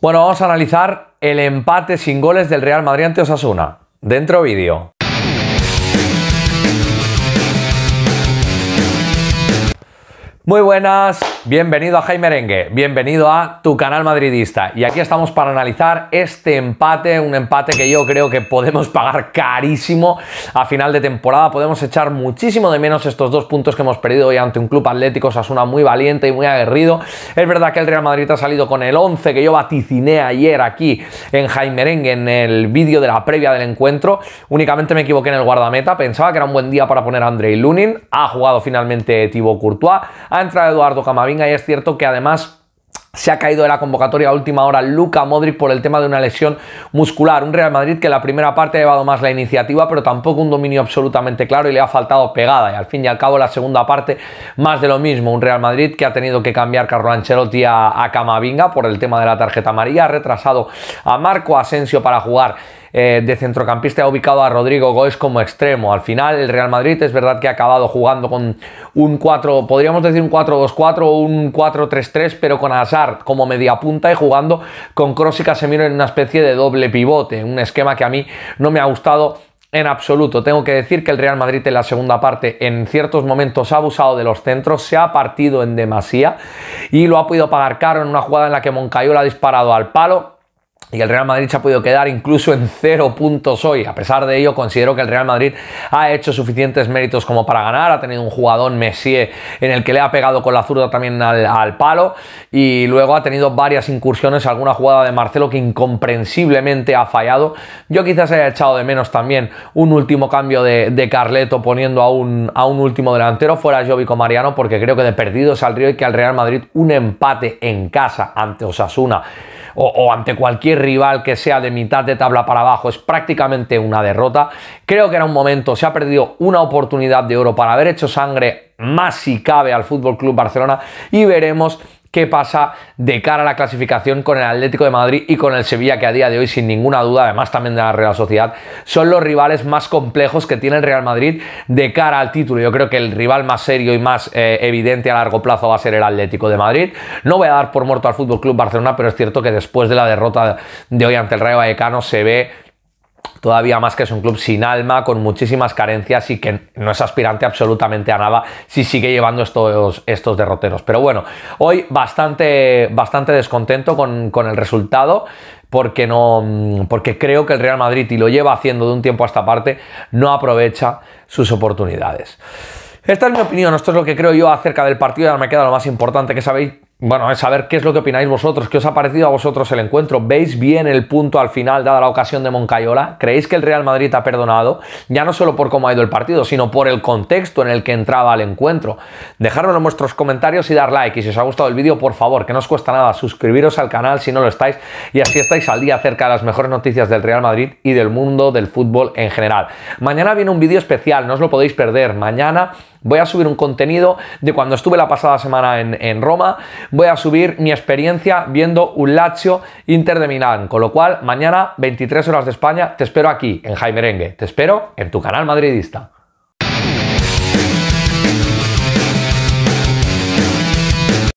Bueno, vamos a analizar el empate sin goles del Real Madrid ante Osasuna. Dentro vídeo. Muy buenas, bienvenido a JaiMerengue, bienvenido a tu canal madridista. Y aquí estamos para analizar este empate, un empate que yo creo que podemos pagar carísimo a final de temporada. Podemos echar muchísimo de menos estos 2 puntos que hemos perdido hoy ante un club atlético, Osasuna, muy valiente y muy aguerrido. Es verdad que el Real Madrid ha salido con el 11 que yo vaticiné ayer aquí en JaiMerengue, en el vídeo de la previa del encuentro. Únicamente me equivoqué en el guardameta, pensaba que era un buen día para poner a Andrei Lunin. Ha jugado finalmente Thibaut Courtois. Ha entrado Eduardo Camavinga y es cierto que además se ha caído de la convocatoria a última hora Luka Modric por el tema de una lesión muscular. Un Real Madrid que en la primera parte ha llevado más la iniciativa, pero tampoco un dominio absolutamente claro y le ha faltado pegada. Y al fin y al cabo la segunda parte más de lo mismo. Un Real Madrid que ha tenido que cambiar Carlo Ancelotti a Camavinga por el tema de la tarjeta amarilla. Ha retrasado a Marco Asensio para jugar de centrocampista, ha ubicado a Rodrigo Góez como extremo. Al final el Real Madrid es verdad que ha acabado jugando con un 4, podríamos decir un 4-2-4 o un 4-3-3, pero con Hazard como media punta y jugando con Kroos y Casemiro en una especie de doble pivote, un esquema que a mí no me ha gustado en absoluto. Tengo que decir que el Real Madrid en la segunda parte en ciertos momentos ha abusado de los centros, se ha partido en demasía y lo ha podido pagar caro en una jugada en la que Moncayola ha disparado al palo. Y el Real Madrid se ha podido quedar incluso en 0 puntos hoy. A pesar de ello, considero que el Real Madrid ha hecho suficientes méritos como para ganar. Ha tenido un jugadón, Messier, en el que le ha pegado con la zurda también al palo. Y luego ha tenido varias incursiones, alguna jugada de Marcelo que incomprensiblemente ha fallado. Yo quizás haya echado de menos también un último cambio de Carleto poniendo a un último delantero, fuera Jovic o Mariano, porque creo que de perdido saldría y que al Real Madrid un empate en casa ante Osasuna o ante cualquier rival que sea de mitad de tabla para abajo es prácticamente una derrota. Creo que era un momento, se ha perdido una oportunidad de oro para haber hecho sangre más si cabe al FC Barcelona y veremos qué pasa de cara a la clasificación con el Atlético de Madrid y con el Sevilla, que a día de hoy sin ninguna duda, además también de la Real Sociedad, son los rivales más complejos que tiene el Real Madrid de cara al título. Yo creo que el rival más serio y más evidente a largo plazo va a ser el Atlético de Madrid. No voy a dar por muerto al FC Barcelona, pero es cierto que después de la derrota de hoy ante el Rayo Vallecano se ve todavía más que es un club sin alma, con muchísimas carencias y que no es aspirante absolutamente a nada si sigue llevando estos derroteros. Pero bueno, hoy bastante descontento con el resultado, porque creo que el Real Madrid, y lo lleva haciendo de un tiempo a esta parte, no aprovecha sus oportunidades. Esta es mi opinión, esto es lo que creo yo acerca del partido. Ahora me queda lo más importante, que sabéis, bueno, es saber qué es lo que opináis vosotros, qué os ha parecido a vosotros el encuentro. ¿Veis bien el punto al final, dada la ocasión de Moncayola? ¿Creéis que el Real Madrid ha perdonado? Ya no solo por cómo ha ido el partido, sino por el contexto en el que entraba el encuentro. Dejármelo en vuestros comentarios y dar like. Y si os ha gustado el vídeo, por favor, que no os cuesta nada, suscribiros al canal si no lo estáis y así estáis al día acerca de las mejores noticias del Real Madrid y del mundo del fútbol en general. Mañana viene un vídeo especial, no os lo podéis perder. Mañana voy a subir un contenido de cuando estuve la pasada semana en Roma. Voy a subir mi experiencia viendo un Lazio Inter de Milán. Con lo cual, mañana, 23 horas de España, te espero aquí, en JaiMerengue. Te espero en tu canal madridista.